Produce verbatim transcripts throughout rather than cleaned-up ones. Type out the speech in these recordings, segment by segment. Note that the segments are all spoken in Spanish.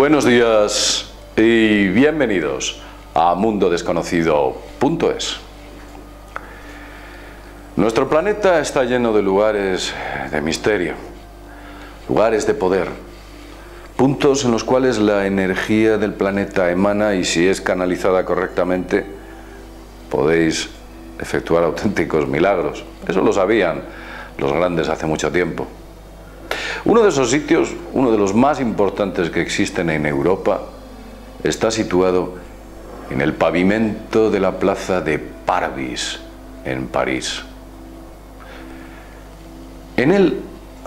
Buenos días y bienvenidos a Mundo Desconocido punto es. Nuestro planeta está lleno de lugares de misterio, lugares de poder, puntos en los cuales la energía del planeta emana y, si es canalizada correctamente, podéis efectuar auténticos milagros. Eso lo sabían los grandes hace mucho tiempo. Uno de esos sitios, uno de los más importantes que existen en Europa, está situado en el pavimento de la plaza de Parvis, en París. En él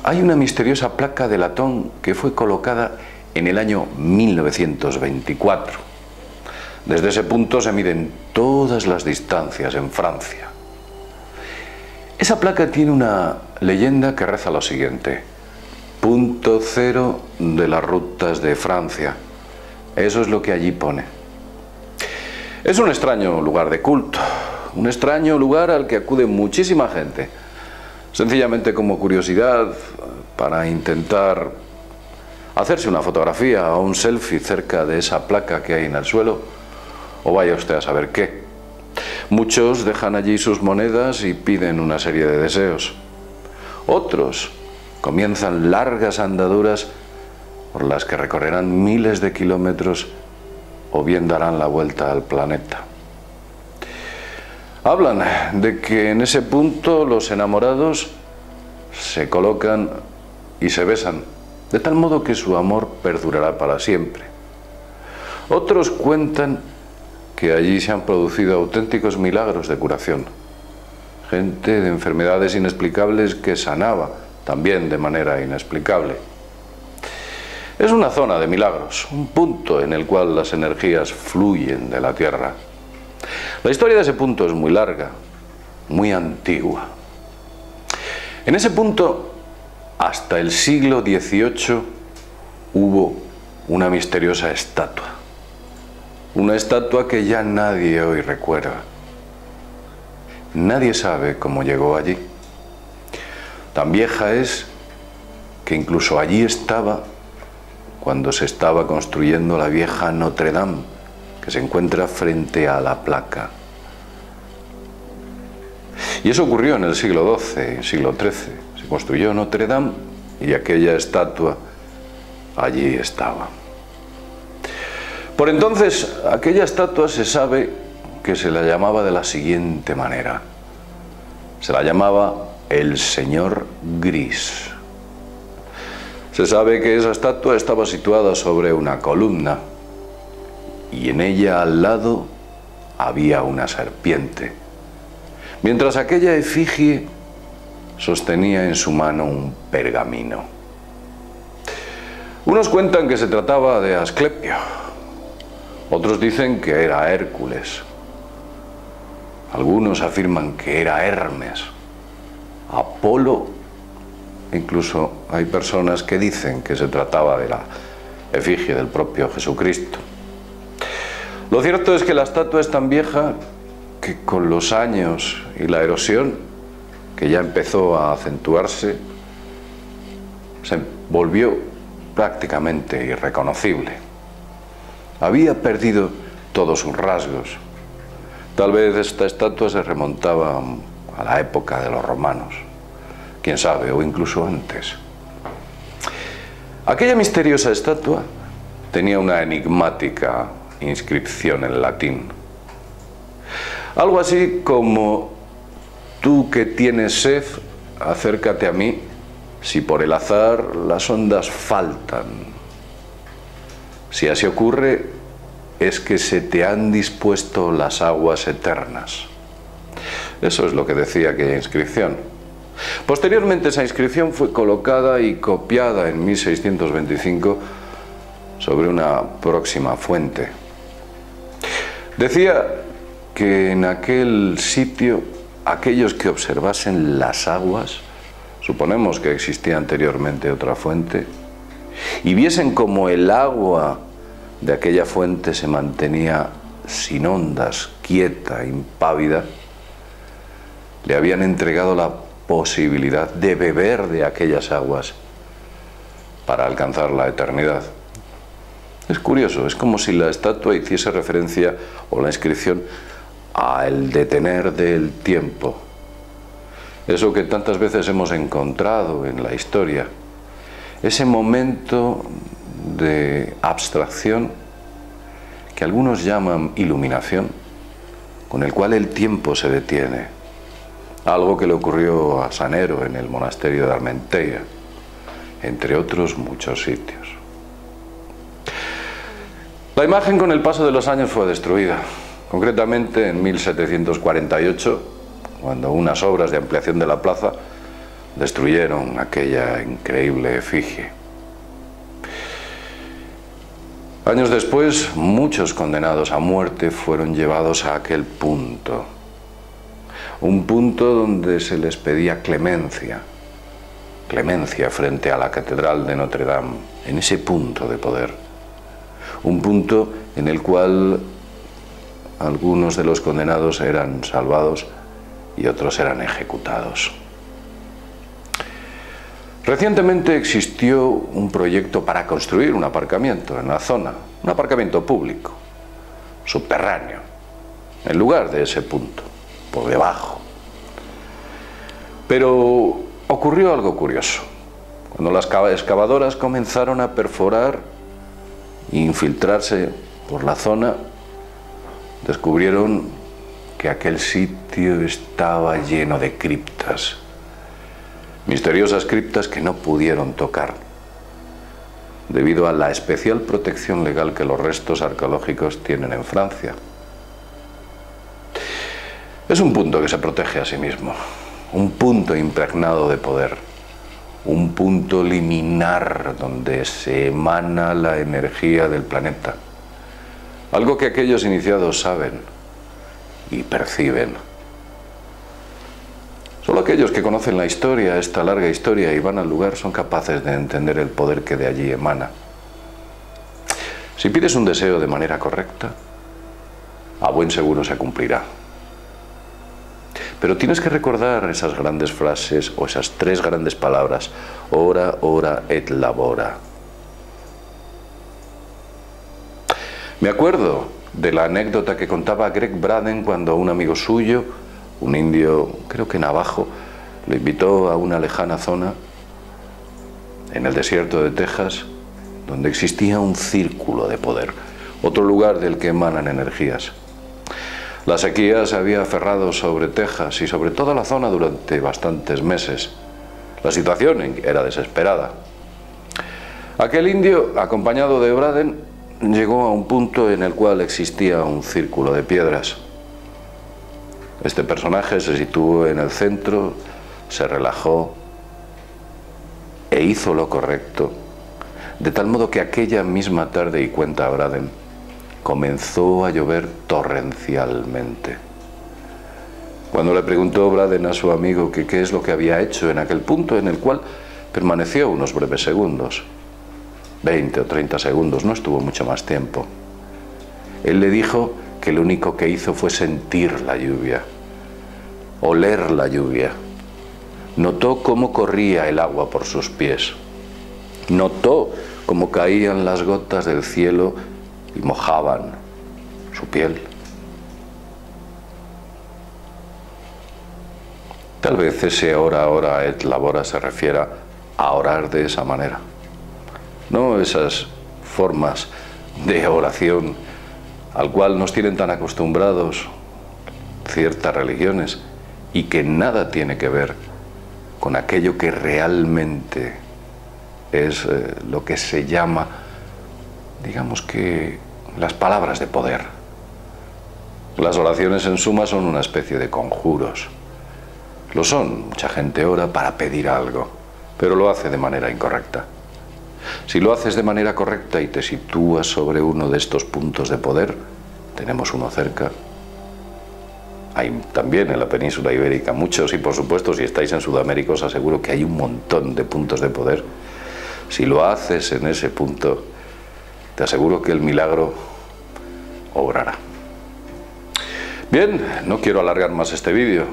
hay una misteriosa placa de latón que fue colocada en el año mil novecientos veinticuatro. Desde ese punto se miden todas las distancias en Francia. Esa placa tiene una leyenda que reza lo siguiente: punto cero de las rutas de Francia. Eso es lo que allí pone. Es un extraño lugar de culto, un extraño lugar al que acude muchísima gente, sencillamente como curiosidad, para intentar hacerse una fotografía o un selfie cerca de esa placa que hay en el suelo, o vaya usted a saber qué. Muchos dejan allí sus monedas y piden una serie de deseos. Otros comienzan largas andaduras por las que recorrerán miles de kilómetros o bien darán la vuelta al planeta. Hablan de que en ese punto los enamorados se colocan y se besan, de tal modo que su amor perdurará para siempre. Otros cuentan que allí se han producido auténticos milagros de curación. Gente de enfermedades inexplicables que sanaba también de manera inexplicable. Es una zona de milagros, un punto en el cual las energías fluyen de la Tierra. La historia de ese punto es muy larga, muy antigua. En ese punto, hasta el siglo dieciocho, hubo una misteriosa estatua. Una estatua que ya nadie hoy recuerda. Nadie sabe cómo llegó allí. Tan vieja es que incluso allí estaba cuando se estaba construyendo la vieja Notre Dame, que se encuentra frente a la placa. Y eso ocurrió en el siglo doce, siglo trece. Se construyó Notre Dame y aquella estatua allí estaba. Por entonces, aquella estatua se sabe que se la llamaba de la siguiente manera. Se la llamaba el Señor Gris. Se sabe que esa estatua estaba situada sobre una columna, y en ella al lado había una serpiente, mientras aquella efigie sostenía en su mano un pergamino. Unos cuentan que se trataba de Asclepio, otros dicen que era Hércules, algunos afirman que era Hermes, Apolo, incluso hay personas que dicen que se trataba de la efigie del propio Jesucristo. Lo cierto es que la estatua es tan vieja que, con los años y la erosión, que ya empezó a acentuarse, se volvió prácticamente irreconocible. Había perdido todos sus rasgos. Tal vez esta estatua se remontaba a la época de los romanos, quién sabe, o incluso antes. Aquella misteriosa estatua tenía una enigmática inscripción en latín, algo así como: tú que tienes sed, acércate a mí, si por el azar las ondas faltan. Si así ocurre, es que se te han dispuesto las aguas eternas. Eso es lo que decía aquella inscripción. Posteriormente, esa inscripción fue colocada y copiada en mil seiscientos veinticinco sobre una próxima fuente. Decía que en aquel sitio aquellos que observasen las aguas, suponemos que existía anteriormente otra fuente, y viesen como el agua de aquella fuente se mantenía sin ondas, quieta, impávida, le habían entregado la posibilidad de beber de aquellas aguas para alcanzar la eternidad. Es curioso, es como si la estatua hiciese referencia o la inscripción al detener del tiempo. Eso que tantas veces hemos encontrado en la historia, ese momento de abstracción que algunos llaman iluminación, con el cual el tiempo se detiene, algo que le ocurrió a Sanero en el monasterio de Armenteya, entre otros muchos sitios. La imagen con el paso de los años fue destruida, concretamente en mil setecientos cuarenta y ocho, cuando unas obras de ampliación de la plaza destruyeron aquella increíble efigie. Años después, muchos condenados a muerte fueron llevados a aquel punto, un punto donde se les pedía clemencia, clemencia frente a la catedral de Notre Dame, en ese punto de poder, un punto en el cual algunos de los condenados eran salvados y otros eran ejecutados. Recientemente existió un proyecto para construir un aparcamiento en la zona, un aparcamiento público, subterráneo, en lugar de ese punto, por debajo. Pero ocurrió algo curioso. Cuando las excavadoras comenzaron a perforar e infiltrarse por la zona, descubrieron que aquel sitio estaba lleno de criptas, misteriosas criptas que no pudieron tocar, debido a la especial protección legal que los restos arqueológicos tienen en Francia. Es un punto que se protege a sí mismo, un punto impregnado de poder, un punto liminar donde se emana la energía del planeta, algo que aquellos iniciados saben y perciben. Solo aquellos que conocen la historia, esta larga historia, y van al lugar son capaces de entender el poder que de allí emana. Si pides un deseo de manera correcta, a buen seguro se cumplirá. Pero tienes que recordar esas grandes frases o esas tres grandes palabras: ora, ora et labora. Me acuerdo de la anécdota que contaba Greg Braden cuando un amigo suyo, un indio, creo que navajo, lo invitó a una lejana zona en el desierto de Texas, donde existía un círculo de poder, otro lugar del que emanan energías. La sequía se había aferrado sobre Texas y sobre toda la zona durante bastantes meses. La situación era desesperada. Aquel indio, acompañado de Braden, llegó a un punto en el cual existía un círculo de piedras. Este personaje se situó en el centro, se relajó e hizo lo correcto, de tal modo que aquella misma tarde, y cuenta Braden, comenzó a llover torrencialmente. Cuando le preguntó Braden a su amigo que qué es lo que había hecho en aquel punto en el cual permaneció unos breves segundos, veinte o treinta segundos, no estuvo mucho más tiempo, él le dijo que lo único que hizo fue sentir la lluvia, oler la lluvia. Notó cómo corría el agua por sus pies, notó cómo caían las gotas del cielo y mojaban su piel. Tal vez ese ora, ora et labora se refiera a orar de esa manera, no esas formas de oración al cual nos tienen tan acostumbrados ciertas religiones y que nada tiene que ver con aquello que realmente es eh, lo que se llama, digamos que, las palabras de poder. Las oraciones en suma son una especie de conjuros. Lo son, mucha gente ora para pedir algo, pero lo hace de manera incorrecta. Si lo haces de manera correcta y te sitúas sobre uno de estos puntos de poder, tenemos uno cerca. Hay también en la península ibérica muchos, y por supuesto si estáis en Sudamérica os aseguro que hay un montón de puntos de poder. Si lo haces en ese punto, te aseguro que el milagro obrará. Bien, no quiero alargar más este vídeo.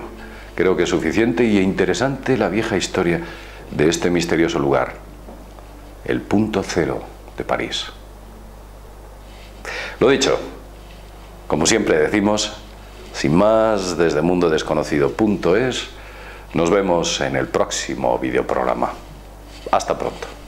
Creo que es suficiente y interesante la vieja historia de este misterioso lugar, el punto cero de París. Lo dicho, como siempre decimos, sin más, desde mundo desconocido punto es, nos vemos en el próximo videoprograma. Hasta pronto.